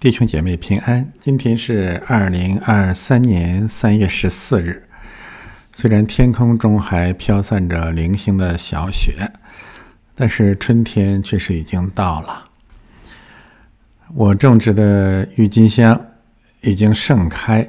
弟兄姐妹平安，今天是2023年3月14日。虽然天空中还飘散着零星的小雪，但是春天确实已经到了。我种植的郁金香已经盛开，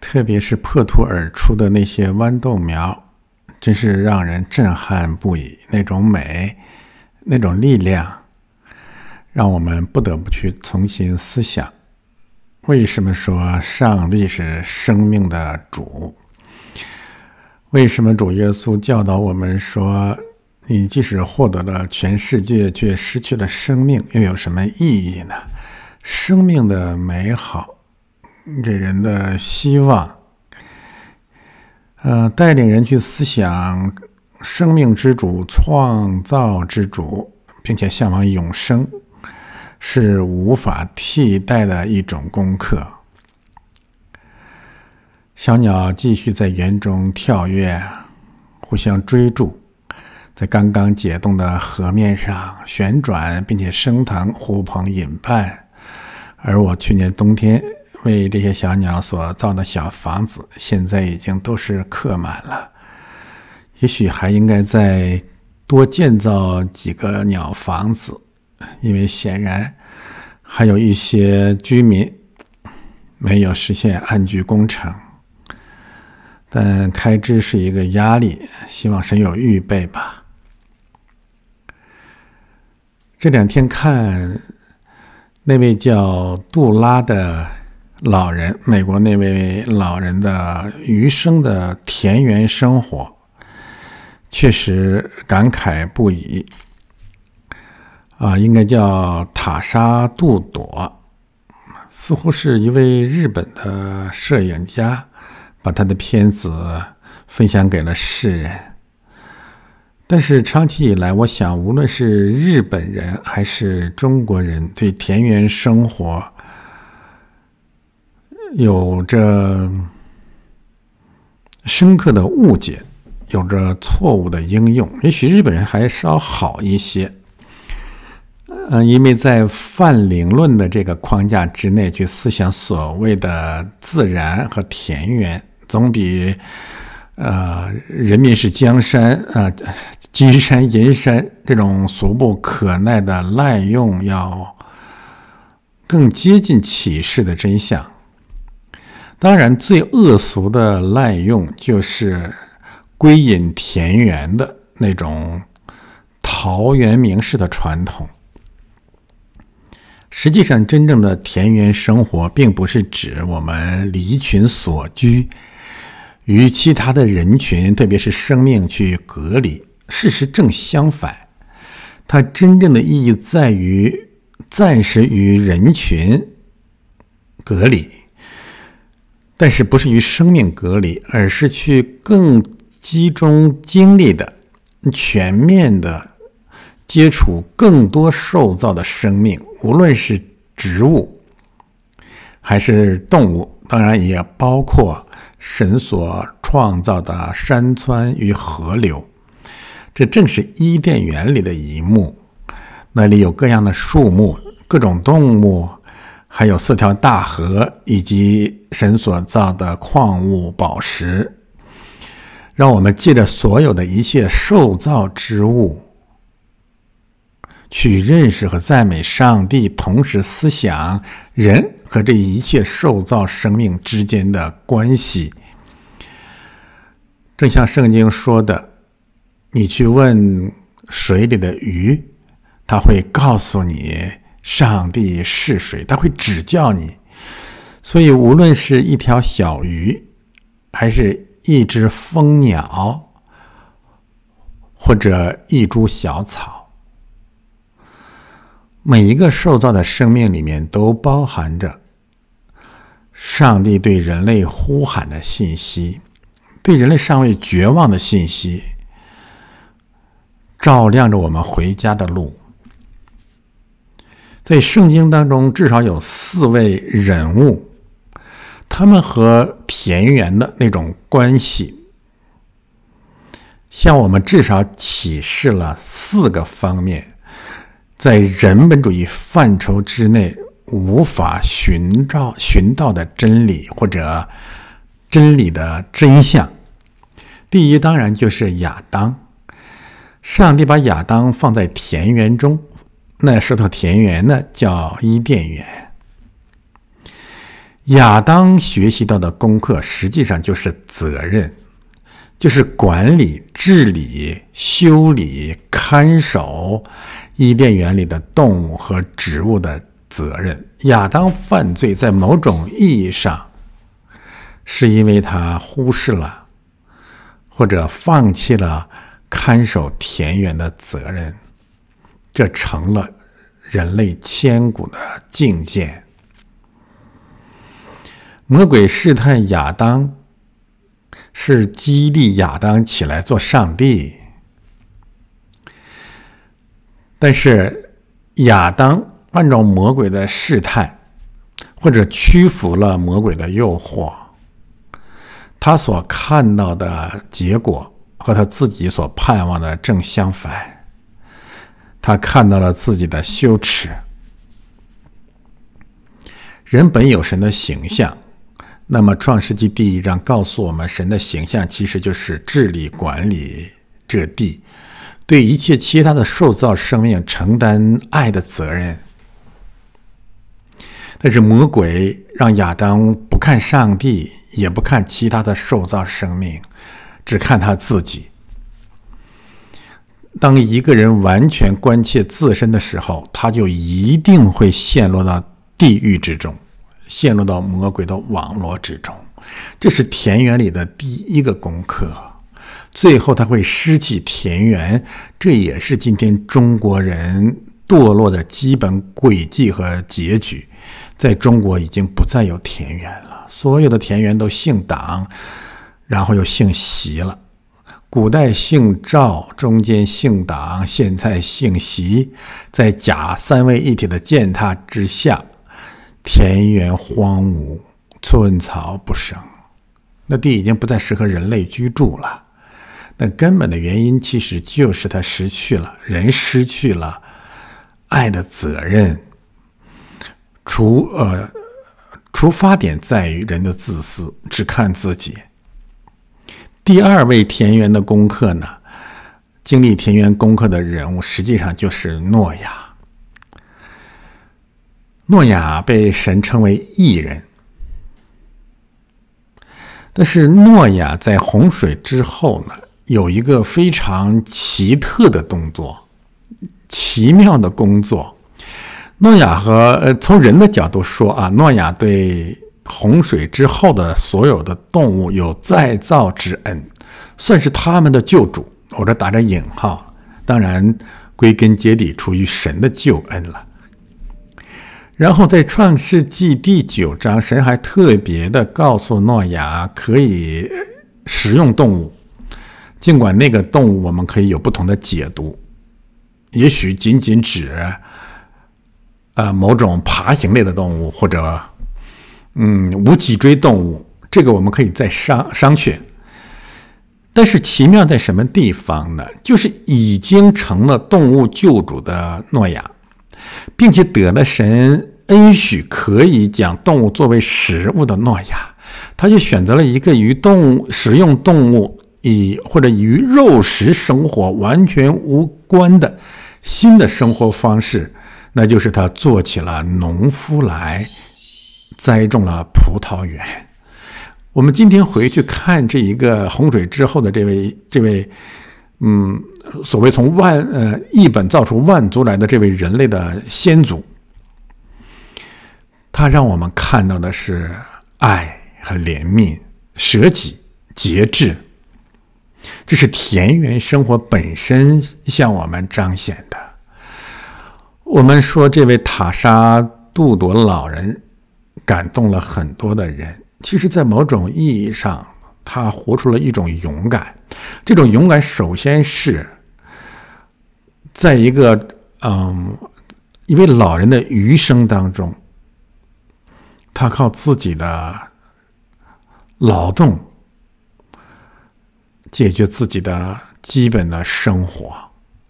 特别是破土而出的那些豌豆苗，真是让人震撼不已。那种美，那种力量，让我们不得不去重新思想，为什么说上帝是生命的主？为什么主耶稣教导我们说，你即使获得了全世界，却失去了生命，又有什么意义呢？生命的美好，给人的希望，带领人去思想生命之主、创造之主，并且向往永生，是无法替代的一种功课。小鸟继续在园中跳跃，互相追逐，在刚刚解冻的河面上旋转，并且升腾，呼朋引伴。而我去年冬天为这些小鸟所造的小房子，现在已经都是客满了。也许还应该再多建造几个鸟房子，因为显然还有一些居民没有实现安居工程，但开支是一个压力，希望神有预备吧。这两天看那位叫杜拉的老人，美国那位老人的余生的田园生活，确实感慨不已。应该叫塔莎杜朵，似乎是一位日本的摄影家，把他的片子分享给了世人。但是长期以来，我想无论是日本人还是中国人，对田园生活有着深刻的误解，有着错误的应用。也许日本人还稍好一些，因为在泛灵论的这个框架之内去思想所谓的自然和田园，总比人民是江山金山银山这种俗不可耐的滥用要更接近启示的真相。当然最恶俗的滥用就是归隐田园的那种陶渊明式的传统。实际上真正的田园生活并不是指我们离群所居，与其他的人群特别是生命去隔离，事实正相反，它真正的意义在于暂时与人群隔离，但是不是与生命隔离，而是去更集中精力的全面的接触更多受造的生命，无论是植物还是动物，当然也包括神所创造的山川与河流。这正是伊甸园里的一幕，那里有各样的树木、各种动物，还有四条大河，以及神所造的矿物、宝石，让我们借着所有的一切受造之物去认识和赞美上帝，同时思想人和这一切受造生命之间的关系。正像圣经说的，你去问水里的鱼，他会告诉你上帝是谁，他会指教你。所以无论是一条小鱼，还是一只蜂鸟，或者一株小草，每一个受造的生命里面都包含着上帝对人类呼喊的信息，对人类尚未绝望的信息，照亮着我们回家的路。在圣经当中至少有4位人物，他们和田园的那种关系向我们至少启示了4个方面，在人本主义范畴之内，无法寻到的真理或者真理的真相。第一，当然就是亚当。上帝把亚当放在田园中，那石头田园呢，叫伊甸园。亚当学习到的功课，实际上就是责任，就是管理、治理、修理、看守伊甸园里的动物和植物的责任。亚当犯罪，在某种意义上，是因为他忽视了或者放弃了看守田园的责任，这成了人类千古的境界。魔鬼试探亚当，是激励亚当起来做上帝，但是亚当按照魔鬼的试探，或者屈服了魔鬼的诱惑，他所看到的结果和他自己所盼望的正相反，他看到了自己的羞耻。人本有神的形象，那么创世纪第一章告诉我们，神的形象其实就是治理管理这地，对一切其他的受造生命承担爱的责任。但是魔鬼让亚当不看上帝，也不看其他的受造生命，只看他自己。当一个人完全关切自身的时候，他就一定会陷落到地狱之中，陷落到魔鬼的网络之中。这是田园里的第一个功课。最后他会失去田园，这也是今天中国人堕落的基本轨迹和结局。在中国已经不再有田园了，所有的田园都姓党，然后又姓习了。古代姓赵，中间姓党，现在姓习。在假三位一体的践踏之下，田园荒芜，寸草不生，那地已经不再适合人类居住了。那根本的原因其实就是他失去了，人失去了爱的责任。出发点在于人的自私，只看自己。第二位田园的功课呢，经历田园功课的人物实际上就是诺亚。诺亚被神称为义人，但是诺亚在洪水之后呢，有一个非常奇特的动作，奇妙的工作。诺亚从人的角度说啊，诺亚对洪水之后的所有的动物有再造之恩，算是他们的救主，我这打着引号，当然归根结底出于神的救恩了。然后在创世纪第9章，神还特别的告诉诺亚可以食用动物，尽管那个动物我们可以有不同的解读，也许仅指某种爬行类的动物，或者无脊椎动物，这个我们可以再商榷。但是奇妙在什么地方呢？就是已经成了动物救主的诺亚，并且得了神恩许可以将动物作为食物的诺亚，他就选择了一个与动物食用动物或者与肉食生活完全无关的新的生活方式，那就是他做起了农夫来，栽种了葡萄园。我们今天回去看这一个洪水之后的这位所谓从一本造出万族来的这位人类的先祖，他让我们看到的是爱和怜悯、舍己、节制，这是田园生活本身向我们彰显的。我们说这位塔莎杜朵老人感动了很多的人，其实在某种意义上他活出了一种勇敢。这种勇敢首先是在一位老人的余生当中，他靠自己的劳动解决自己的基本的生活，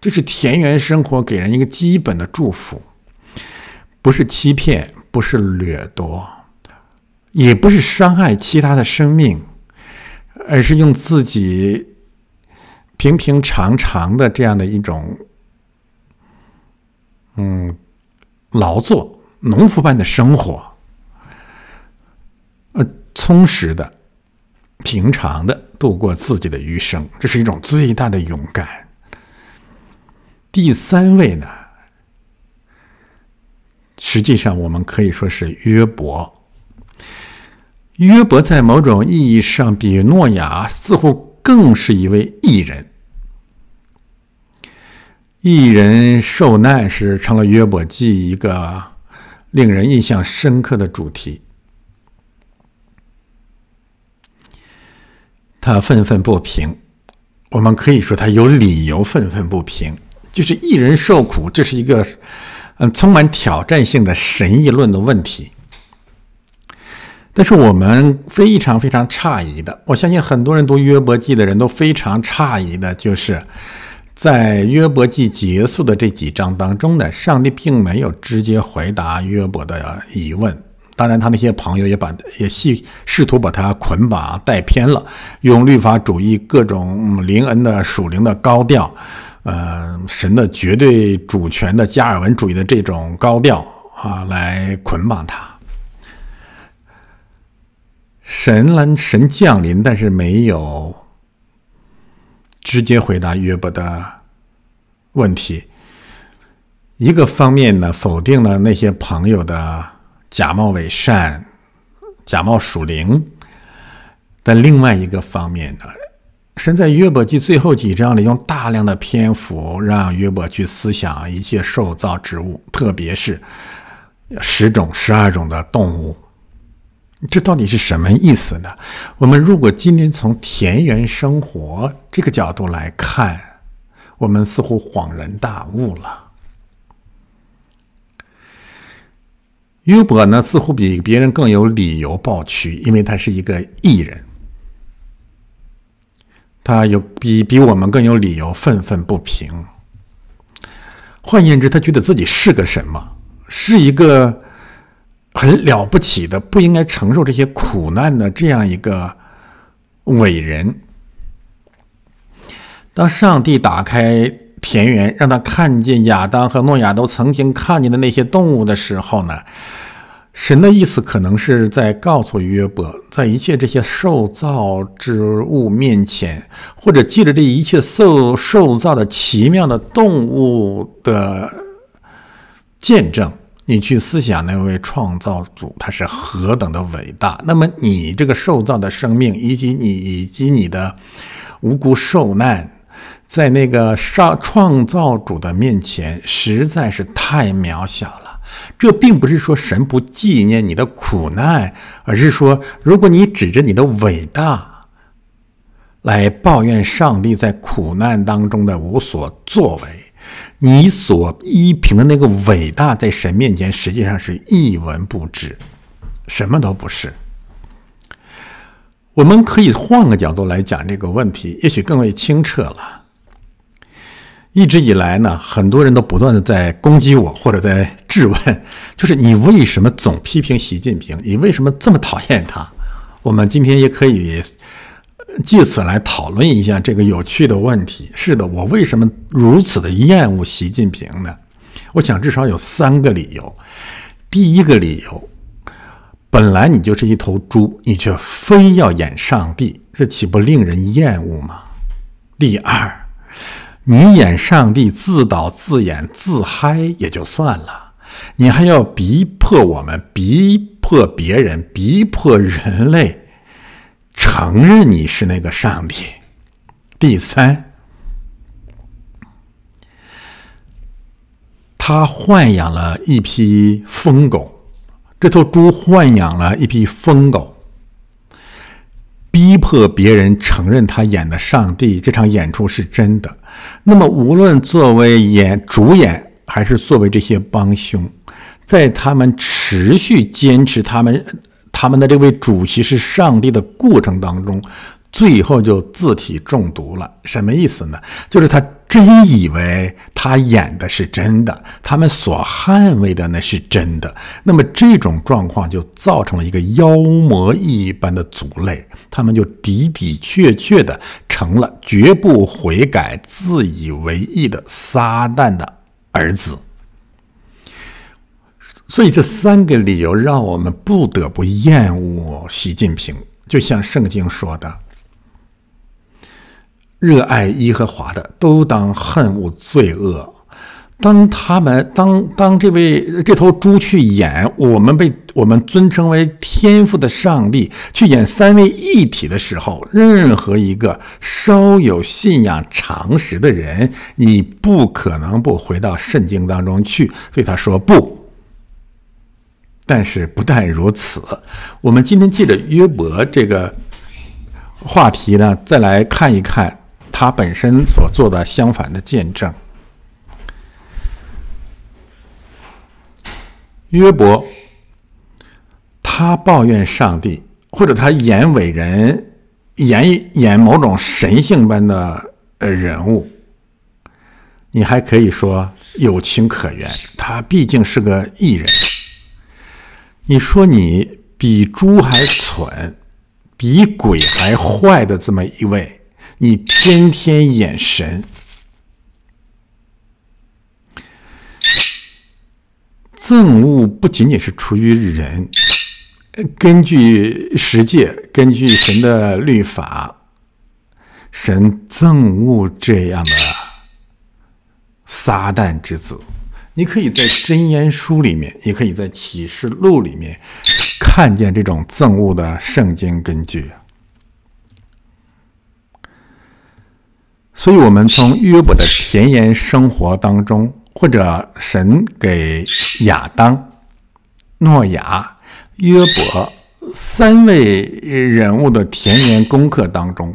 这是田园生活给人一个基本的祝福，不是欺骗，不是掠夺，也不是伤害其他的生命，而是用自己平平常常的这样的一种劳作、农夫般的生活，充实的、平常的度过自己的余生，这是一种最大的勇敢。第三位呢，实际上我们可以说是约伯。约伯在某种意义上比诺亚似乎更是一位义人。义人受难是成了约伯记一个令人印象深刻的主题。他愤愤不平，我们可以说他有理由愤愤不平，就是义人受苦，这是一个充满挑战性的神议论的问题。但是我们非常非常诧异的，我相信很多人读约伯记的人都非常诧异的，就是在约伯记结束的这几章当中呢，上帝并没有直接回答约伯的疑问。当然他那些朋友也试图把他捆绑带偏了，用律法主义各种灵恩的属灵的高调，神的绝对主权的加尔文主义的这种高调啊，来捆绑他。神降临，但是没有直接回答约伯的问题。一个方面呢，否定了那些朋友的假冒伪善、假冒属灵；但另外一个方面呢，神在约伯记最后几章里用大量的篇幅让约伯去思想一切受造之物，特别是10种、12种的动物。这到底是什么意思呢？我们如果今天从田园生活这个角度来看，我们似乎恍然大悟了。约伯呢，似乎比别人更有理由抱屈，因为他是一个义人，他比我们更有理由愤愤不平。换言之，他觉得自己是个什么？是一个很了不起的，不应该承受这些苦难的这样一个伟人。当上帝打开田园，让他看见亚当和诺亚都曾经看见的那些动物的时候呢，神的意思可能是在告诉约伯，在一切这些受造之物面前，或者借着这一切受造的奇妙的动物的见证，你去思想那位创造主，他是何等的伟大。那么你这个受造的生命，以及你的无辜受难，在那个创造主的面前实在是太渺小了。这并不是说神不纪念你的苦难，而是说如果你指着你的伟大来抱怨上帝在苦难当中的无所作为，你所依凭的那个伟大在神面前实际上是一文不值，什么都不是。我们可以换个角度来讲这个问题，也许更为清澈了。一直以来呢，很多人都不断的在攻击我，或者在质问，就是你为什么总批评习近平，你为什么这么讨厌他。我们今天也可以借此来讨论一下这个有趣的问题。是的，我为什么如此的厌恶习近平呢？我想至少有3个理由。第一个理由，本来你就是一头猪，你却非要演上帝，这岂不令人厌恶吗？第二，你演上帝自导自演自嗨也就算了，你还要逼迫我们、逼迫别人、逼迫人类承认你是那个上帝。第三，他豢养了一批疯狗，这头猪豢养了一批疯狗，逼迫别人承认他演的上帝这场演出是真的。那么无论作为主演还是作为这些帮凶，在他们持续坚持他们的这位主席是上帝的过程当中，最后就自体中毒了。什么意思呢？就是他真以为他演的是真的，他们所捍卫的那是真的。那么这种状况就造成了一个妖魔一般的族类，他们就的的确确的成了绝不悔改、自以为意的撒旦的儿子。所以这三个理由让我们不得不厌恶习近平。就像圣经说的，热爱耶和华的，都当恨恶罪恶。当他们这头猪去演我们尊称为天父的上帝，去演三位一体的时候，任何一个稍有信仰常识的人，你不可能不回到圣经当中去。所以他说不。但是不但如此，我们今天借着约伯这个话题呢，再来看一看他本身所做的相反的见证。约伯，他抱怨上帝，或者他演伟人，演某种神性般的人物，你还可以说有情可原，他毕竟是个艺人。你说你比猪还蠢，比鬼还坏的这么一位，你天天演神，憎恶不仅仅是出于人，根据十诫，根据神的律法，神憎恶这样的撒旦之子。你可以在箴言书里面，也可以在启示录里面看见这种憎恶的圣经根据。所以我们从约伯的田园生活当中，或者神给亚当、诺亚、约伯三位人物的田园功课当中，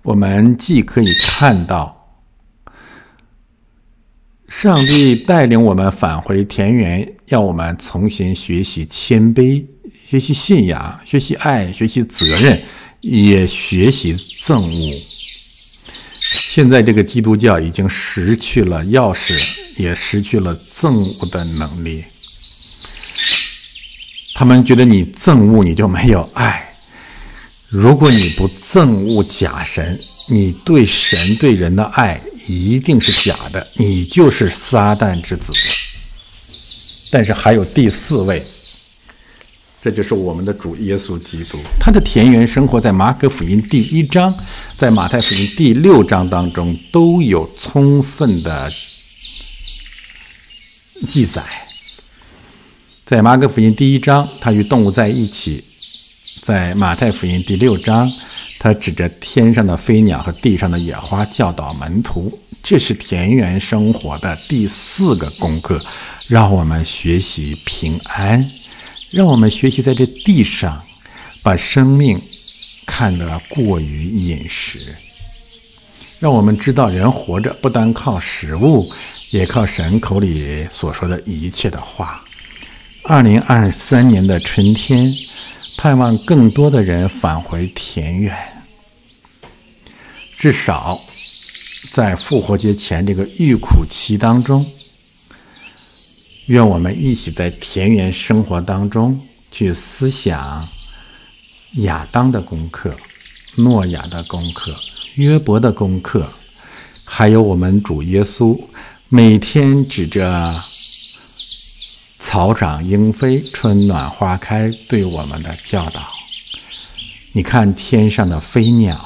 我们既可以看到上帝带领我们返回田园，要我们重新学习谦卑，学习信仰，学习爱，学习责任，也学习憎恶。现在这个基督教已经失去了钥匙，也失去了憎恶的能力。他们觉得你憎恶，你就没有爱。如果你不憎恶假神，你对神对人的爱一定是假的，你就是撒旦之子。但是还有第四位，这就是我们的主耶稣基督。他的田园生活在马可福音第1章，在马太福音第6章当中都有充分的记载。在马可福音第1章，他与动物在一起；在马太福音第6章，他指着天上的飞鸟和地上的野花教导门徒。这是田园生活的第4个功课，让我们学习平安，让我们学习在这地上把生命看得过于饮食，让我们知道人活着不单靠食物，也靠神口里所说的一切的话。2023年的春天，盼望更多的人返回田园，至少在复活节前这个预苦期当中，愿我们一起在田园生活当中去思想亚当的功课、诺亚的功课、约伯的功课，还有我们主耶稣每天指着草长莺飞，春暖花开对我们的教导。你看天上的飞鸟，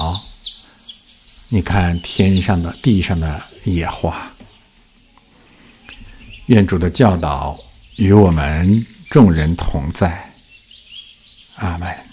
你看天上的地上的野花。愿主的教导与我们众人同在。阿们。